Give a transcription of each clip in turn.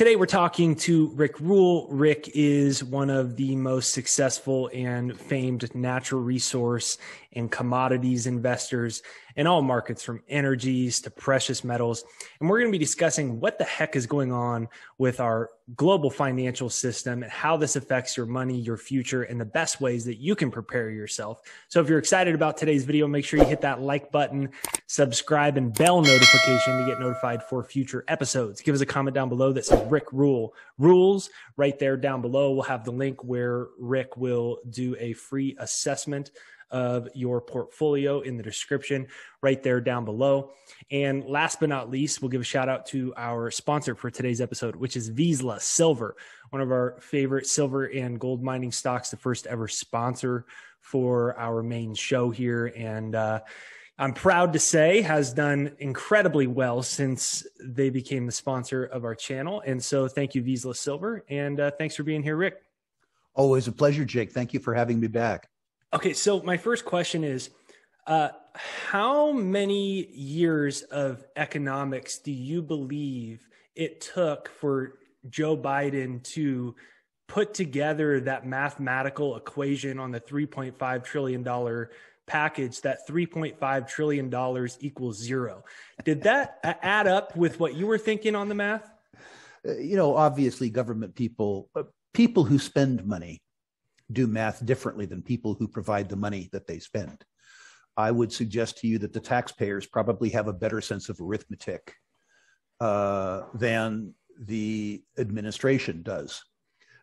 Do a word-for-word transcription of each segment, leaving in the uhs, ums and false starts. Today, we're talking to Rick Rule. Rick is one of the most successful and famed natural resource and commodities investors in all markets, from energies to precious metals. And we're going to be discussing what the heck is going on with our global financial system and how this affects your money, your future, and the best ways that you can prepare yourself. So if you're excited about today's video, make sure you hit that like button, subscribe, and bell notification to get notified for future episodes. Give us a comment down below that says Rick Rule Rules right there down below. We'll have the link where Rick will do a free assessment of your portfolio in the description right there down below. And last but not least, we'll give a shout out to our sponsor for today's episode, which is Vizla Silver, one of our favorite silver and gold mining stocks, the first ever sponsor for our main show here. And uh, I'm proud to say has done incredibly well since they became the sponsor of our channel. And so thank you, Vizla Silver. And uh, thanks for being here, Rick. Always a pleasure, Jake. Thank you for having me back. Okay. So my first question is, uh, how many years of economics do you believe it took for Joe Biden to put together that mathematical equation on the three point five trillion dollars package, that three point five trillion dollars equals zero? Did that add up with what you were thinking on the math? You know, obviously government people, people who spend money do math differently than people who provide the money that they spend. I would suggest to you that the taxpayers probably have a better sense of arithmetic uh, than the administration does.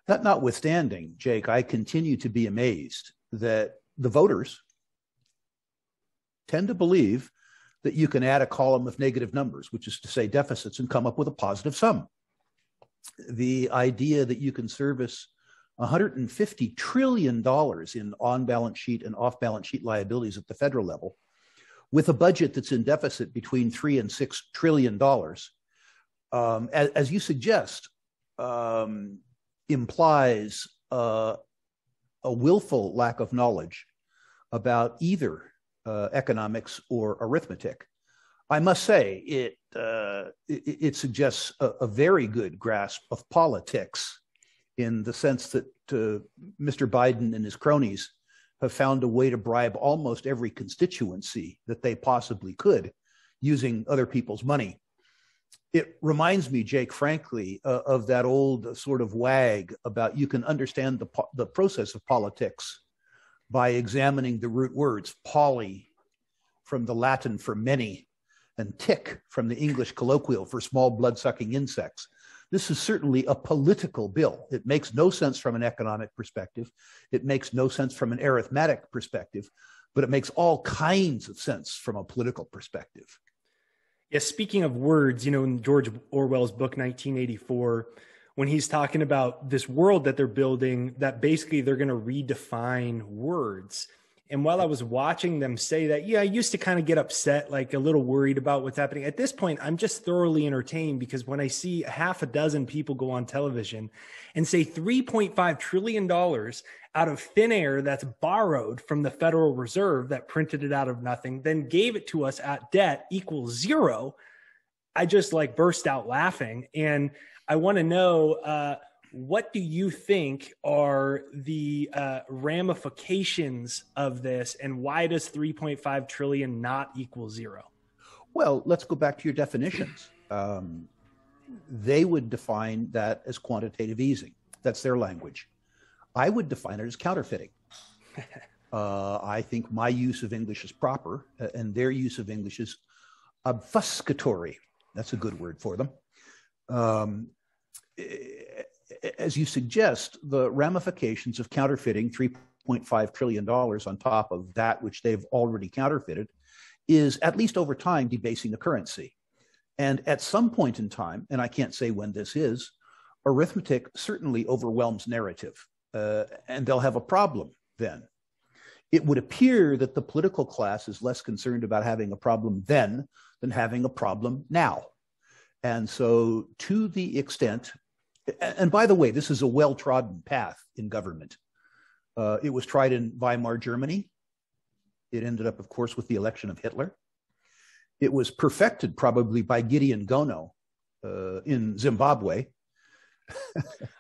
That notwithstanding, Jake, I continue to be amazed that the voters tend to believe that you can add a column of negative numbers, which is to say deficits, and come up with a positive sum. The idea that you can service one hundred fifty trillion dollars in on-balance sheet and off-balance sheet liabilities at the federal level with a budget that's in deficit between three and six trillion dollars, um, as, as you suggest, um, implies uh, a willful lack of knowledge about either Uh, economics or arithmetic. I must say it, uh, it, it suggests a, a very good grasp of politics, in the sense that uh, Mister Biden and his cronies have found a way to bribe almost every constituency that they possibly could using other people's money. It reminds me, Jake, frankly, uh, of that old sort of wag about you can understand the, the process of politics by examining the root words, poly from the Latin for many, and tick from the English colloquial for small blood-sucking insects. This is certainly a political bill. It makes no sense from an economic perspective. It makes no sense from an arithmetic perspective, but it makes all kinds of sense from a political perspective. Yes, speaking of words, you know, in George Orwell's book, nineteen eighty-four, when he's talking about this world that they're building, that basically they're going to redefine words. And while I was watching them say that, yeah, I used to kind of get upset, like a little worried about what's happening. At this point, I'm just thoroughly entertained, because when I see half a dozen people go on television and say three point five trillion dollars out of thin air that's borrowed from the Federal Reserve that printed it out of nothing, then gave it to us at debt equals zero, I just like burst out laughing. And I want to know, uh, what do you think are the uh, ramifications of this, and why does three point five trillion not equal zero? Well, let's go back to your definitions. Um, they would define that as quantitative easing. That's their language. I would define it as counterfeiting. uh, I think my use of English is proper, uh, and their use of English is obfuscatory. That's a good word for them. Um, as you suggest, the ramifications of counterfeiting three point five trillion dollars on top of that which they've already counterfeited is, at least over time, debasing the currency. And at some point in time, and I can't say when this is, arithmetic certainly overwhelms narrative, uh, and they'll have a problem then. It would appear that the political class is less concerned about having a problem then than having a problem now. And so to the extent, and by the way, this is a well-trodden path in government. Uh, it was tried in Weimar, Germany. It ended up, of course, with the election of Hitler. It was perfected probably by Gideon Gono uh, in Zimbabwe.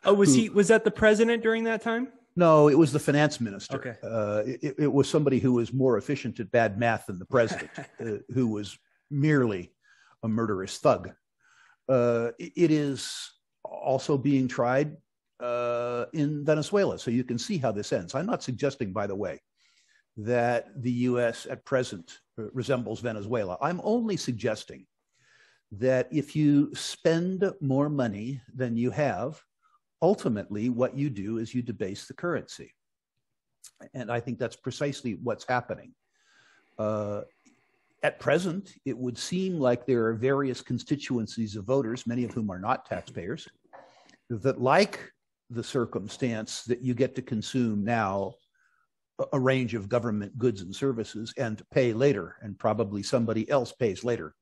Oh, was who, he, was that the president during that time? No, it was the finance minister. Okay. Uh, it, it was somebody who was more efficient at bad math than the president, uh, who was merely a murderous thug. Uh, it, it is also being tried uh, in Venezuela. So you can see how this ends. I'm not suggesting, by the way, that the U S at present resembles Venezuela. I'm only suggesting that if you spend more money than you have, ultimately what you do is you debase the currency. And I think that's precisely what's happening. Uh, at present, it would seem like there are various constituencies of voters, many of whom are not taxpayers, that like the circumstance that you get to consume now a range of government goods and services and pay later, and probably somebody else pays later.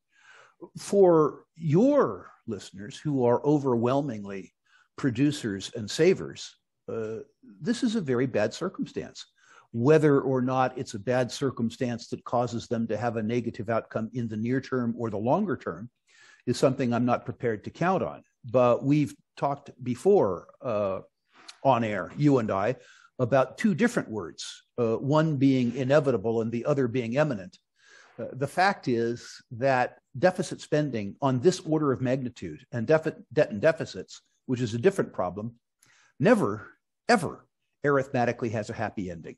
For your listeners who are overwhelmingly producers and savers, uh, this is a very bad circumstance. Whether or not it's a bad circumstance that causes them to have a negative outcome in the near term or the longer term is something I'm not prepared to count on. But we've talked before uh, on air, you and I, about two different words, uh, one being inevitable and the other being imminent. Uh, the fact is that deficit spending on this order of magnitude and debt and deficits, which is a different problem, never, ever arithmetically has a happy ending.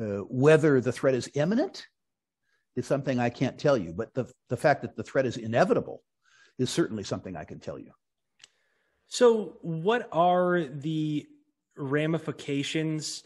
Uh, whether the threat is imminent is something I can't tell you, but the, the fact that the threat is inevitable is certainly something I can tell you. So what are the ramifications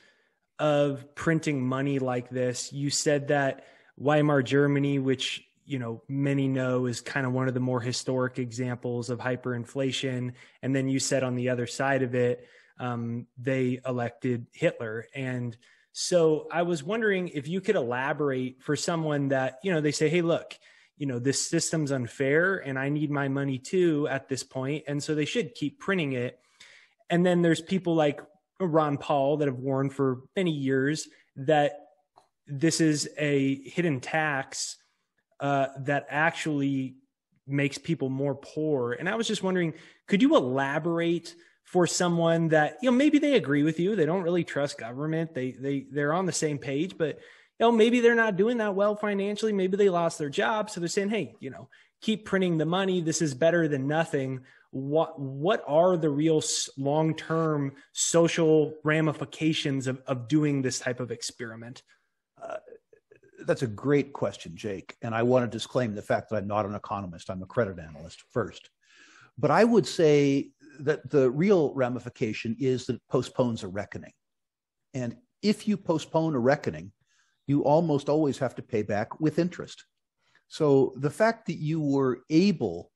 of printing money like this? You said that Weimar Germany, which, you know, many know is kind of one of the more historic examples of hyperinflation. And then you said on the other side of it, um, they elected Hitler. And so I was wondering if you could elaborate for someone that, you know, they say, hey, look, you know, this system's unfair and I need my money too at this point. And so they should keep printing it. And then there's people like Ron Paul that have warned for many years that this is a hidden tax uh, that actually makes people more poor. And I was just wondering, could you elaborate for someone that, you know, maybe they agree with you, they don't really trust government, they, they, they're on the same page, but, you know, maybe they're not doing that well financially, maybe they lost their job, so they're saying, hey, you know, keep printing the money, this is better than nothing. What, what are the real long-term social ramifications of, of doing this type of experiment? Uh, that's a great question, Jake. And I want to disclaim the fact that I'm not an economist. I'm a credit analyst first. But I would say that the real ramification is that it postpones a reckoning. And if you postpone a reckoning, you almost always have to pay back with interest. So the fact that you were able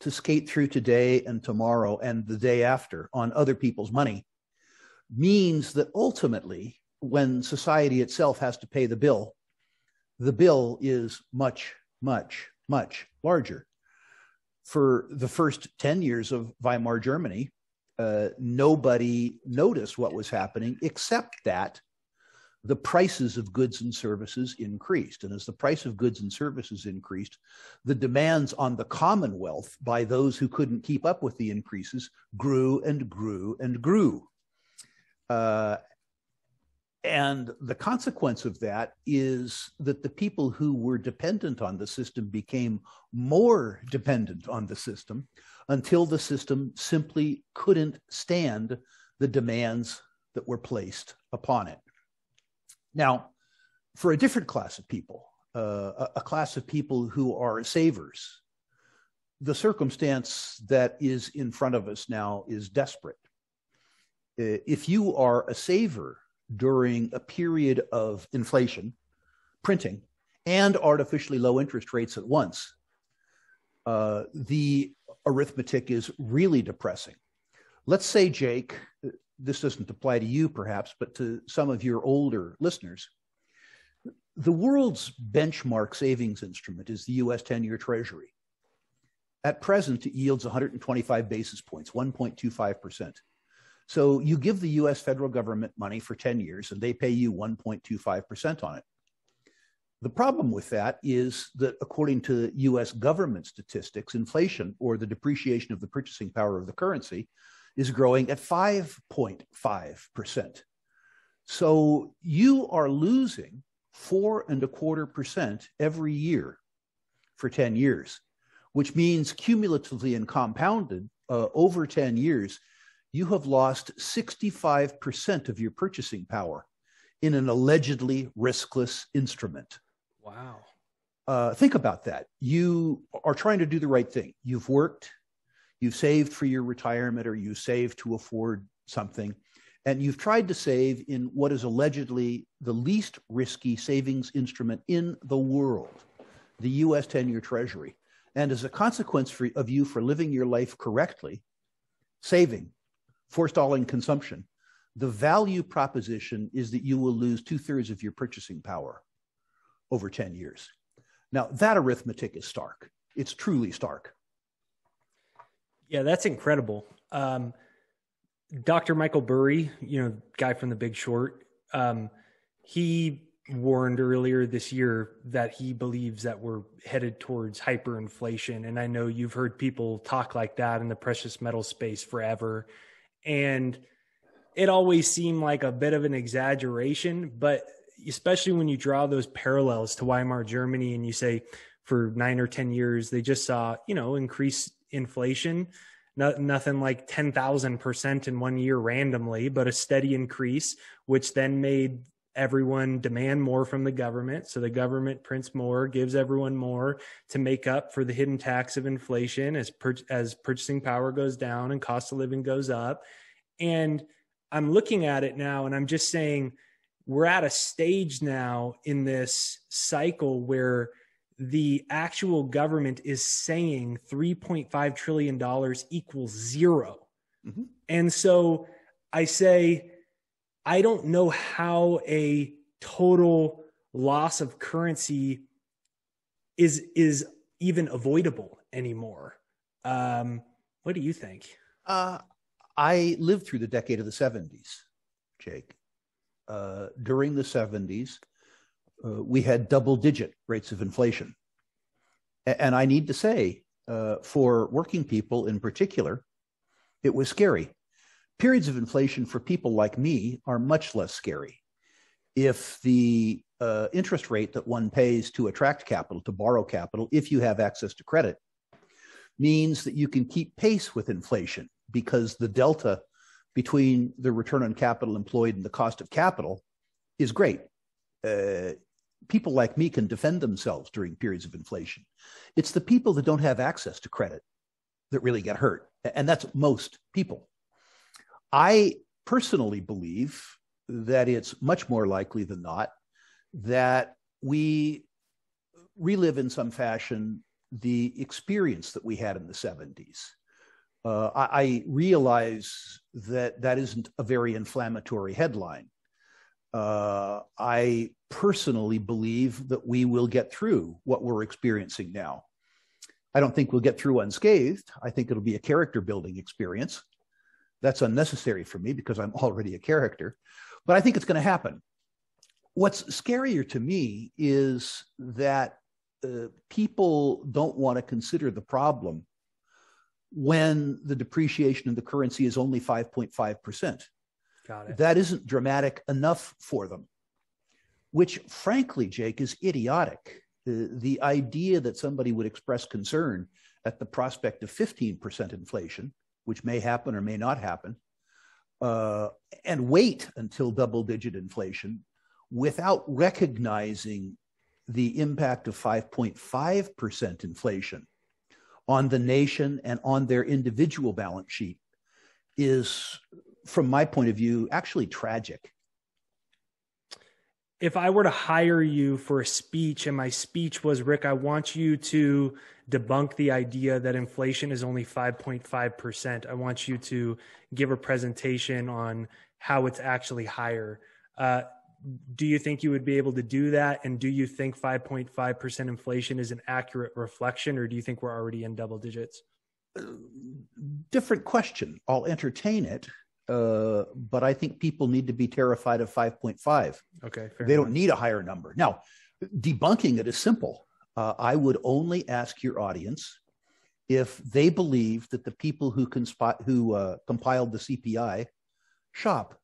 to skate through today and tomorrow and the day after on other people's money means that ultimately, when society itself has to pay the bill, the bill is much, much, much larger. For the first ten years of Weimar Germany, uh, nobody noticed what was happening except that the prices of goods and services increased. And as the price of goods and services increased, the demands on the Commonwealth by those who couldn't keep up with the increases grew and grew and grew. Uh, and the consequence of that is that the people who were dependent on the system became more dependent on the system until the system simply couldn't stand the demands that were placed upon it. Now, for a different class of people, uh, a class of people who are savers, the circumstance that is in front of us now is desperate. If you are a saver during a period of inflation, printing, and artificially low interest rates at once, uh, the arithmetic is really depressing. Let's say, Jake, this doesn't apply to you perhaps, but to some of your older listeners, the world's benchmark savings instrument is the U S ten-year Treasury. At present, it yields one hundred twenty-five basis points, one point two five percent. So you give the U S federal government money for ten years and they pay you one point two five percent on it. The problem with that is that according to U S government statistics, inflation, or the depreciation of the purchasing power of the currency, is growing at five point five percent. So you are losing four and a quarter percent every year for ten years, which means cumulatively and compounded uh, over ten years, you have lost sixty-five percent of your purchasing power in an allegedly riskless instrument. Wow. Uh, think about that. You are trying to do the right thing. You've worked, you've saved for your retirement, or you saved to afford something, and you've tried to save in what is allegedly the least risky savings instrument in the world, the U S ten-year Treasury. And as a consequence for, of you for living your life correctly, saving, forestalling consumption, the value proposition is that you will lose two-thirds of your purchasing power over ten years. Now, that arithmetic is stark. It's truly stark. Yeah, that's incredible. Um, Doctor Michael Burry, you know, guy from The Big Short, um, he warned earlier this year that he believes that we're headed towards hyperinflation. And I know you've heard people talk like that in the precious metal space forever. And it always seemed like a bit of an exaggeration, but especially when you draw those parallels to Weimar Germany and you say for nine or ten years, they just saw, you know, increased inflation, not, nothing like ten thousand percent in one year randomly, but a steady increase, which then made everyone demand more from the government. So the government prints more, gives everyone more to make up for the hidden tax of inflation as pur- as purchasing power goes down and cost of living goes up. And I'm looking at it now and I'm just saying, we're at a stage now in this cycle where the actual government is saying three point five trillion dollars equals zero. Mm-hmm. And so I say, I don't know how a total loss of currency is is even avoidable anymore. Um, what do you think? Uh, I lived through the decade of the seventies, Jake. Uh, during the seventies, uh, we had double-digit rates of inflation. A- and I need to say, uh, for working people in particular, it was scary. Periods of inflation for people like me are much less scary. If the uh, interest rate that one pays to attract capital, to borrow capital, if you have access to credit, means that you can keep pace with inflation because the delta between the return on capital employed and the cost of capital is great. Uh, people like me can defend themselves during periods of inflation. It's the people that don't have access to credit that really get hurt, and that's most people. I personally believe that it's much more likely than not that we relive in some fashion the experience that we had in the seventies. Uh, I, I realize that that isn't a very inflammatory headline. Uh, I personally believe that we will get through what we're experiencing now. I don't think we'll get through unscathed. I think it'll be a character-building experience. That's unnecessary for me because I'm already a character, but I think it's going to happen. What's scarier to me is that uh, people don't want to consider the problem when the depreciation of the currency is only five point five percent. Got it. That isn't dramatic enough for them, which frankly, Jake, is idiotic. The, the idea that somebody would express concern at the prospect of fifteen percent inflation, which may happen or may not happen, uh, and wait until double-digit inflation without recognizing the impact of five point five percent inflation on the nation and on their individual balance sheet is, from my point of view, actually tragic. If I were to hire you for a speech and my speech was, Rick, I want you to debunk the idea that inflation is only five point five percent. I want you to give a presentation on how it's actually higher. Uh, do you think you would be able to do that? And do you think five point five percent inflation is an accurate reflection, or do you think we're already in double digits? Uh, different question. I'll entertain it, uh, but I think people need to be terrified of five point five. Okay, fair They enough. Don't need a higher number. Now, debunking it is simple. Uh, I would only ask your audience if they believe that the people who, consp- who uh, compiled the C P I shop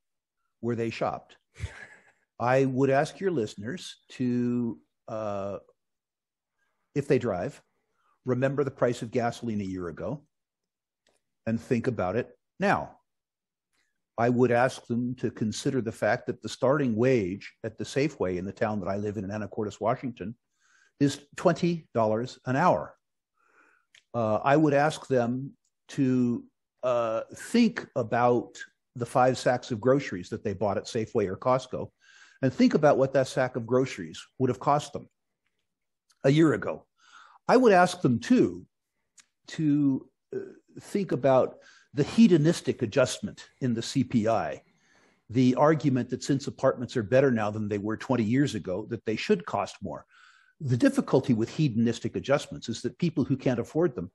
where they shopped. I would ask your listeners to, uh, if they drive, remember the price of gasoline a year ago and think about it now. I would ask them to consider the fact that the starting wage at the Safeway in the town that I live in, in Anacortes, Washington, is twenty dollars an hour. Uh, I would ask them to uh, think about the five sacks of groceries that they bought at Safeway or Costco and think about what that sack of groceries would have cost them a year ago. I would ask them, too, to uh, think about the hedonistic adjustment in the C P I, the argument that since apartments are better now than they were twenty years ago, that they should cost more. The difficulty with hedonistic adjustments is that people who can't afford them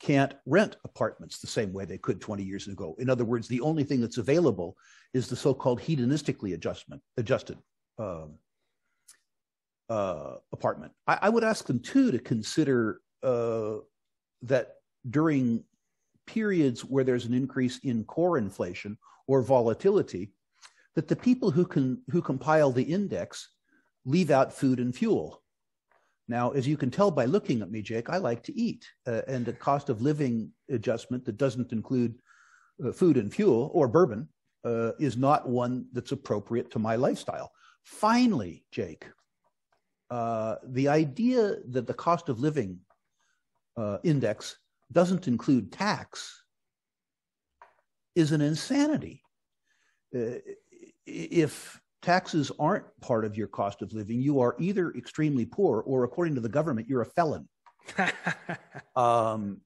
can't rent apartments the same way they could twenty years ago. In other words, the only thing that's available is the so-called hedonistically adjustment, adjusted um, uh, apartment. I, I would ask them, too, to consider uh, that during periods where there's an increase in core inflation or volatility, that the people who can who compile the index leave out food and fuel. Now, as you can tell by looking at me, Jake, I like to eat, uh, and a cost of living adjustment that doesn't include uh, food and fuel or bourbon uh, is not one that's appropriate to my lifestyle. Finally, Jake, uh, the idea that the cost of living uh, index doesn't include tax is an insanity. Uh, if taxes aren't part of your cost of living, you are either extremely poor or, according to the government, you're a felon. um,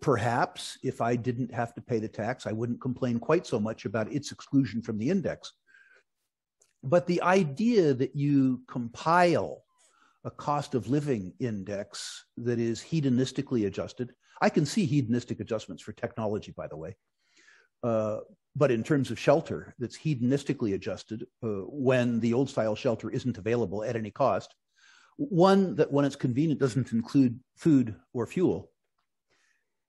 perhaps if I didn't have to pay the tax, I wouldn't complain quite so much about its exclusion from the index. But the idea that you compile a cost of living index that is hedonistically adjusted. I can see hedonistic adjustments for technology, by the way. Uh, but in terms of shelter, that's hedonistically adjusted uh, when the old style shelter isn't available at any cost. One that, when it's convenient, doesn't include food or fuel.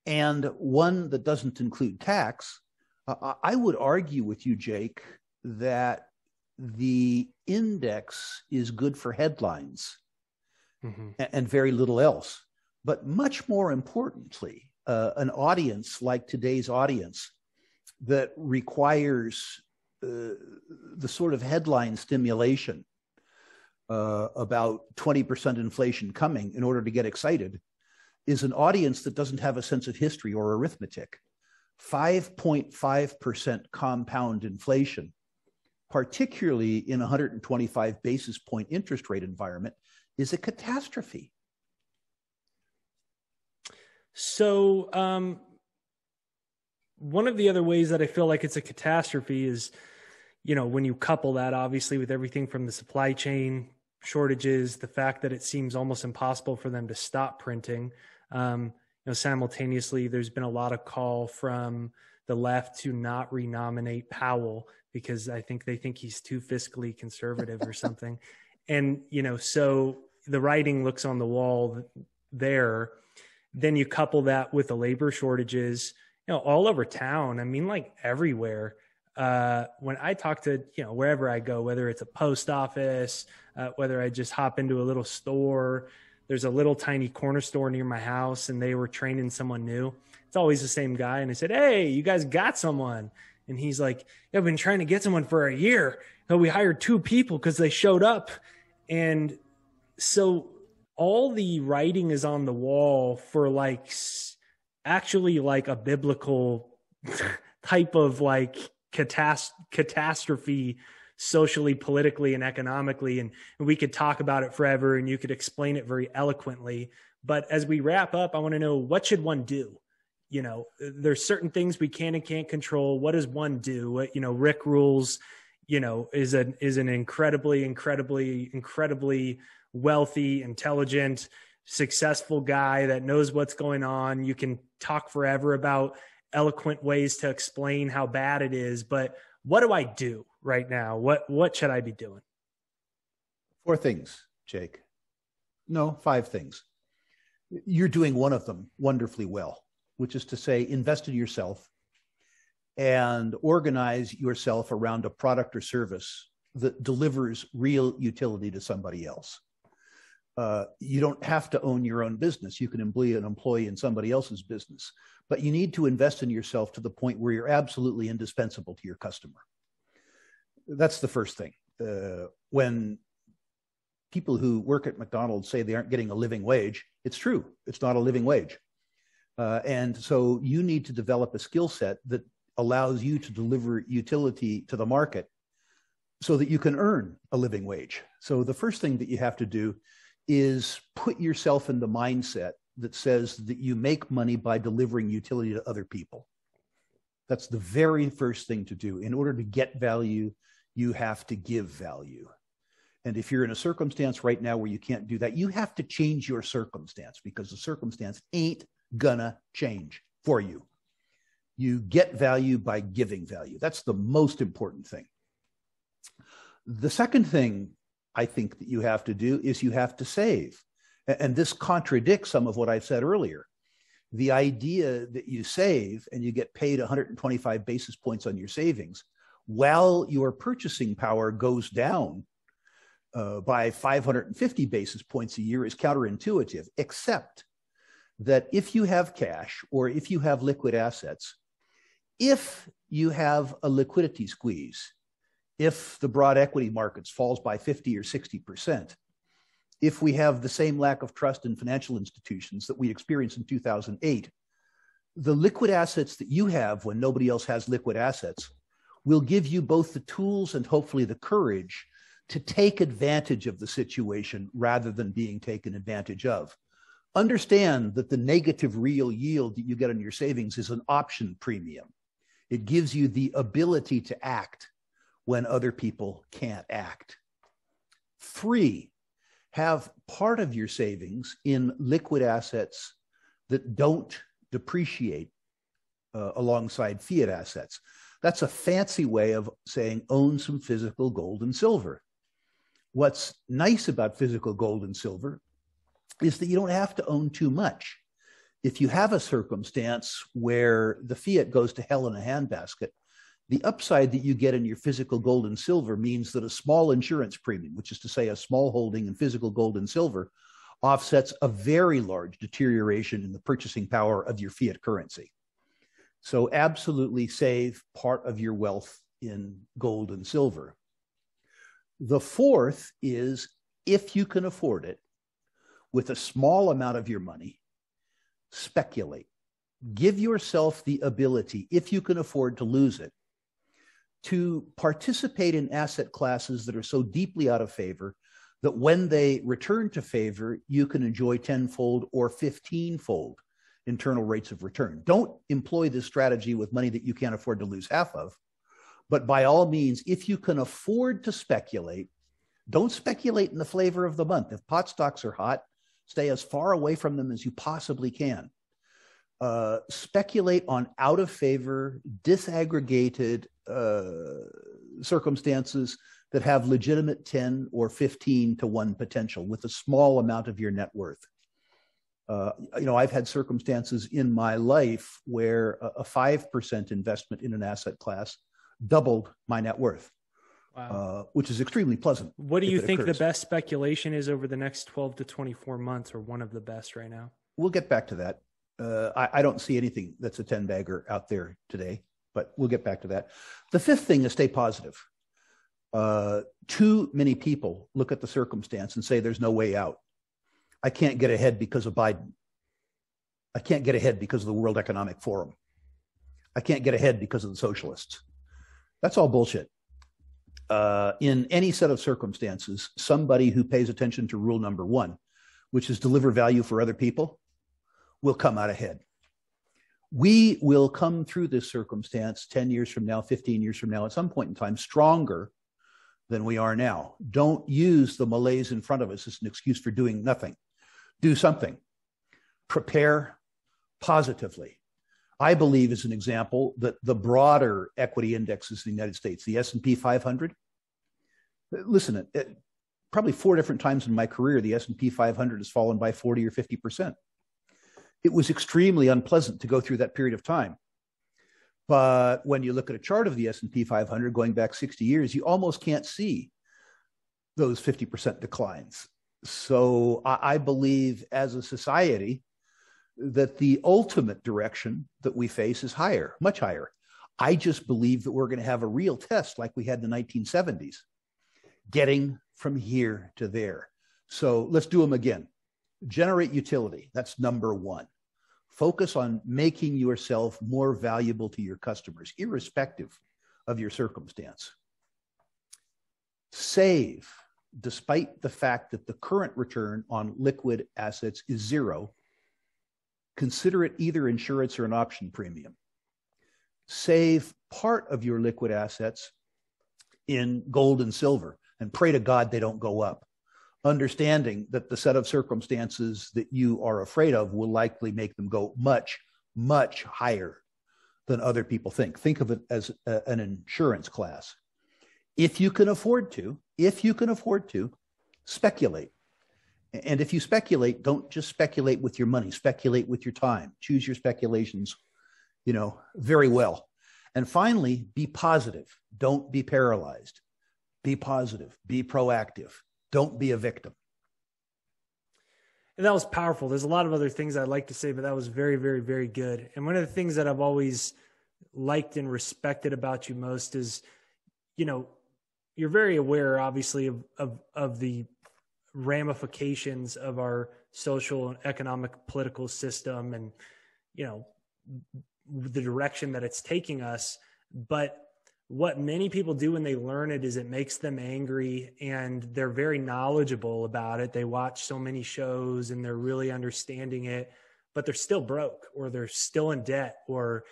And one that doesn't include tax. Uh, I would argue with you, Jake, that the index is good for headlines. Mm-hmm. And very little else. But much more importantly, uh, an audience like today's audience that requires uh, the sort of headline stimulation uh, about twenty percent inflation coming in order to get excited is an audience that doesn't have a sense of history or arithmetic. five point five percent compound inflation, particularly in a one hundred twenty-five basis point interest rate environment, is a catastrophe. So um, one of the other ways that I feel like it's a catastrophe is, you know, when you couple that obviously with everything from the supply chain shortages, the fact that it seems almost impossible for them to stop printing. Um, you know, simultaneously, there's been a lot of call from the left to not renominate Powell because I think they think he's too fiscally conservative or something. And, you know, so the writing looks on the wall there. Then you couple that with the labor shortages, you know, all over town. I mean, like everywhere. Uh, when I talk to, you know, wherever I go, whether it's a post office, uh, whether I just hop into a little store, there's a little tiny corner store near my house and they were training someone new. It's always the same guy. And I said, "Hey, you guys got someone?" And he's like, "I've been trying to get someone for a year. So we hired two people because they showed up." And so all the writing is on the wall for like actually like a biblical type of like catast- catastrophe socially, politically, and economically. And, and we could talk about it forever and you could explain it very eloquently. But as we wrap up, I want to know, what should one do? You know, there's certain things we can and can't control. What does one do? You know, Rick Rule's, you know, is an, is an incredibly, incredibly, incredibly wealthy, intelligent, successful guy that knows what's going on. You can talk forever about eloquent ways to explain how bad it is, but what do I do right now? What, what should I be doing? Four things, Jake. No, five things. you're doing one of them wonderfully well, which is to say, invest in yourself and organize yourself around a product or service that delivers real utility to somebody else. Uh, you don't have to own your own business. You can be an employee in somebody else's business, but you need to invest in yourself to the point where you're absolutely indispensable to your customer. That's the first thing. Uh, when people who work at McDonald's say they aren't getting a living wage, it's true. It's not a living wage. Uh, and so you need to develop a skill set that allows you to deliver utility to the market so that you can earn a living wage. So the first thing that you have to do is put yourself in the mindset that says that you make money by delivering utility to other people. That's the very first thing to do. In order to get value, you have to give value. And if you're in a circumstance right now where you can't do that, you have to change your circumstance, because the circumstance ain't gonna change for you. You get value by giving value. That's the most important thing. The second thing I think that you have to do is you have to save. And this contradicts some of what I've said earlier. The idea that you save and you get paid one hundred twenty-five basis points on your savings while your purchasing power goes down uh, by five hundred fifty basis points a year is counterintuitive, except that if you have cash or if you have liquid assets, if you have a liquidity squeeze, if the broad equity markets falls by fifty or sixty percent, if we have the same lack of trust in financial institutions that we experienced in two thousand eight, the liquid assets that you have when nobody else has liquid assets will give you both the tools and hopefully the courage to take advantage of the situation rather than being taken advantage of. Understand that the negative real yield that you get on your savings is an option premium. It gives you the ability to act when other people can't act. Three, have part of your savings in liquid assets that don't depreciate uh, alongside fiat assets. That's a fancy way of saying own some physical gold and silver. What's nice about physical gold and silver is that you don't have to own too much. If you have a circumstance where the fiat goes to hell in a handbasket, the upside that you get in your physical gold and silver means that a small insurance premium, which is to say a small holding in physical gold and silver, offsets a very large deterioration in the purchasing power of your fiat currency. So absolutely save part of your wealth in gold and silver. The fourth is, if you can afford it, with a small amount of your money, speculate. Give yourself the ability, if you can afford to lose it, to participate in asset classes that are so deeply out of favor that when they return to favor, you can enjoy tenfold or fifteen-fold internal rates of return. Don't employ this strategy with money that you can't afford to lose half of, but by all means, if you can afford to speculate, don't speculate in the flavor of the month. If pot stocks are hot, stay as far away from them as you possibly can. Uh, speculate on out-of-favor, disaggregated uh, circumstances that have legitimate ten or fifteen to one potential with a small amount of your net worth. Uh, you know, I've had circumstances in my life where a, a five percent investment in an asset class doubled my net worth, wow. uh, which is extremely pleasant. What do you think occurs. The best speculation is over the next twelve to twenty-four months, or one of the best right now? We'll get back to that. Uh, I, I don't see anything that's a ten bagger out there today, but we'll get back to that. The fifth thing is stay positive. Uh, too many people look at the circumstance and say there's no way out. I can't get ahead because of Biden. I can't get ahead because of the World Economic Forum. I can't get ahead because of the socialists. That's all bullshit. Uh, in any set of circumstances, somebody who pays attention to rule number one, which is deliver value for other people, will come out ahead. We will come through this circumstance ten years from now, fifteen years from now, at some point in time, stronger than we are now. Don't use the malaise in front of us as an excuse for doing nothing. Do something. Prepare positively. I believe, as an example, that the broader equity indexes in the United States, the S and P five hundred, listen, it, probably four different times in my career, the S and P five hundred has fallen by forty or fifty percent. it was extremely unpleasant to go through that period of time. But when you look at a chart of the S and P five hundred going back sixty years, you almost can't see those fifty percent declines. So I believe as a society that the ultimate direction that we face is higher, much higher. I just believe that we're going to have a real test like we had in the nineteen seventies, getting from here to there. So let's do them again. Generate utility. That's number one. Focus on making yourself more valuable to your customers, irrespective of your circumstance. Save, despite the fact that the current return on liquid assets is zero, consider it either insurance or an option premium. Save part of your liquid assets in gold and silver and pray to God they don't go up, understanding that the set of circumstances that you are afraid of will likely make them go much, much higher than other people think. Think of it as a, an insurance class. If you can afford to, if you can afford to, speculate. And if you speculate, don't just speculate with your money, speculate with your time. Choose your speculations, you know, very well. And finally, be positive. Don't be paralyzed. Be positive. Be proactive. Don't be a victim. And that was powerful. There's a lot of other things I'd like to say, but that was very, very, very good. And one of the things that I've always liked and respected about you most is, you know, you're very aware, obviously, of, of, of the ramifications of our social and economic political system and, you know, the direction that it's taking us. But what many people do when they learn it is it makes them angry, and they're very knowledgeable about it. They watch so many shows and they're really understanding it, but they're still broke, or they're still in debt, or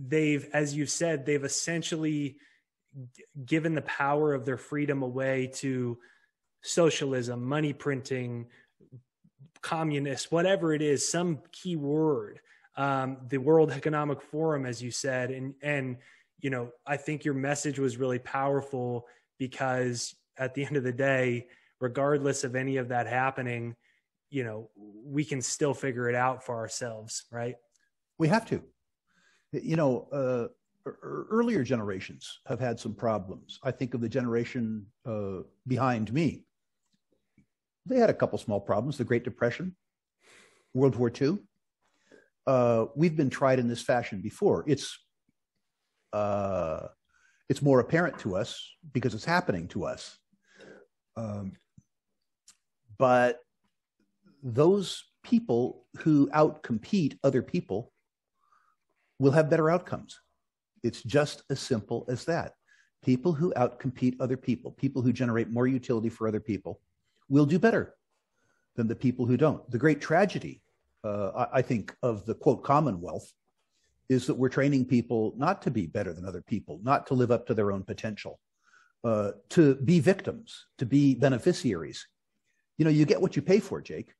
they've, as you said, they've essentially given the power of their freedom away to socialism, money printing, communist, whatever it is, some key word, um, the World Economic Forum, as you said. And, and, you know, I think your message was really powerful, because at the end of the day, regardless of any of that happening, you know, we can still figure it out for ourselves, right? We have to, you know, uh, earlier generations have had some problems. I think of the generation uh, behind me. They had a couple small problems, the Great Depression, World War Two. Uh, we've been tried in this fashion before. It's, uh, it's more apparent to us because it's happening to us. Um, but those people who outcompete other people will have better outcomes. It's just as simple as that. People who outcompete other people, people who generate more utility for other people, will do better than the people who don't. The great tragedy, uh, I think, of the, quote, Commonwealth is that we're training people not to be better than other people, not to live up to their own potential, uh, to be victims, to be beneficiaries. You know, you get what you pay for, Jake.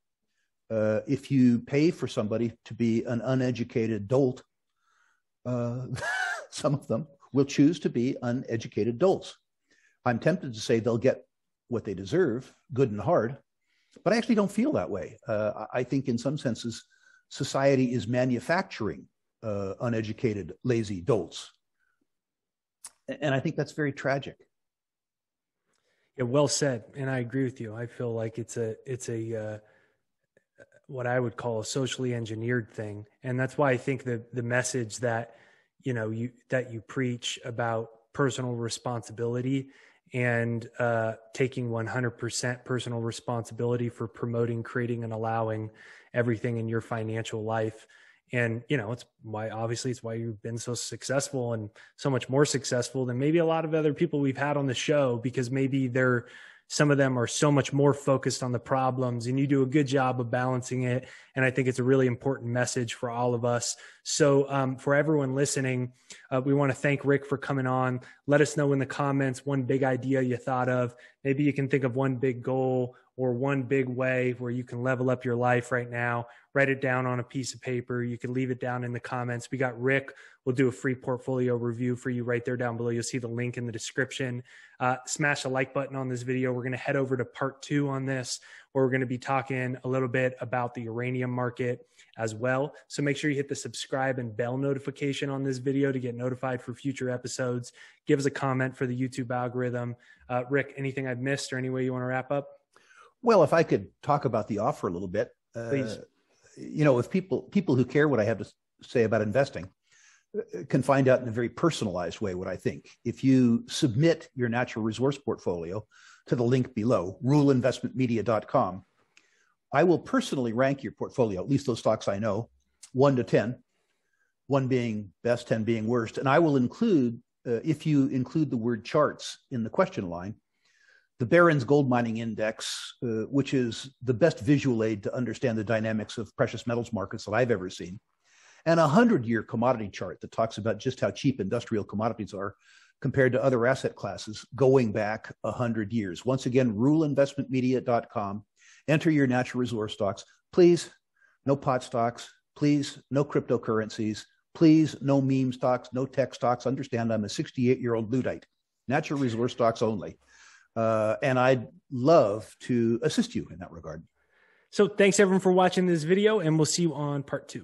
Uh, if you pay for somebody to be an uneducated dolt, uh, some of them will choose to be uneducated dolts. I'm tempted to say they'll get what they deserve, good and hard, but I actually don't feel that way. Uh, I think in some senses, society is manufacturing uh, uneducated, lazy dolts. And I think that's very tragic. Yeah, well said. And I agree with you. I feel like it's a, it's a, uh, what I would call a socially engineered thing. And that's why I think the the message that, you know, you, that you preach about personal responsibility and uh, taking one hundred percent personal responsibility for promoting, creating, and allowing everything in your financial life. And, you know, it's why, obviously, it's why you've been so successful, and so much more successful than maybe a lot of other people we've had on the show, because maybe they're, some of them are so much more focused on the problems, and you do a good job of balancing it. And I think it's a really important message for all of us. So um, for everyone listening, uh, we want to thank Rick for coming on. Let us know in the comments one big idea you thought of. Maybe you can think of one big goal or one big way where you can level up your life right now, write it down on a piece of paper. You can leave it down in the comments. We got Rick. We'll do a free portfolio review for you right there down below. You'll see the link in the description. Uh, smash a like button on this video. We're going to head over to part two on this, where we're going to be talking a little bit about the uranium market as well. So make sure you hit the subscribe and bell notification on this video to get notified for future episodes. Give us a comment for the YouTube algorithm. Uh, Rick, anything I've missed or any way you want to wrap up? Well, if I could talk about the offer a little bit, uh, please. You know, if people people who care what I have to say about investing can find out in a very personalized way what I think. If you submit your natural resource portfolio to the link below, rule investment media dot com, I will personally rank your portfolio, at least those stocks I know, one to ten, one being best, ten being worst. And I will include, uh, if you include the word charts in the question line, the Barron's Gold Mining Index, uh, which is the best visual aid to understand the dynamics of precious metals markets that I've ever seen, and a hundred-year commodity chart that talks about just how cheap industrial commodities are compared to other asset classes going back a hundred years. Once again, rule investment media dot com. Enter your natural resource stocks. Please, no pot stocks. Please, no cryptocurrencies. Please, no meme stocks, no tech stocks. Understand, I'm a sixty-eight-year-old Luddite. Natural resource stocks only. Uh, and I'd love to assist you in that regard. So thanks everyone for watching this video, and we'll see you on part two.